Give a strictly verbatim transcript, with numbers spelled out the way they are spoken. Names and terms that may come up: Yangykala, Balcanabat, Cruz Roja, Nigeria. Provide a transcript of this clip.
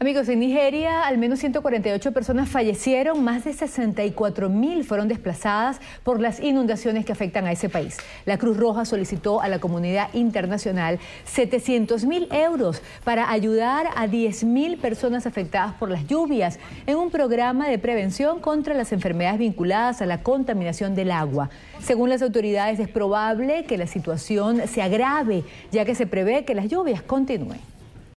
Amigos, en Nigeria al menos ciento cuarenta y ocho personas fallecieron, más de sesenta y cuatro mil fueron desplazadas por las inundaciones que afectan a ese país. La Cruz Roja solicitó a la comunidad internacional setecientos mil euros para ayudar a diez mil personas afectadas por las lluvias en un programa de prevención contra las enfermedades vinculadas a la contaminación del agua. Según las autoridades, es probable que la situación se agrave, ya que se prevé que las lluvias continúen.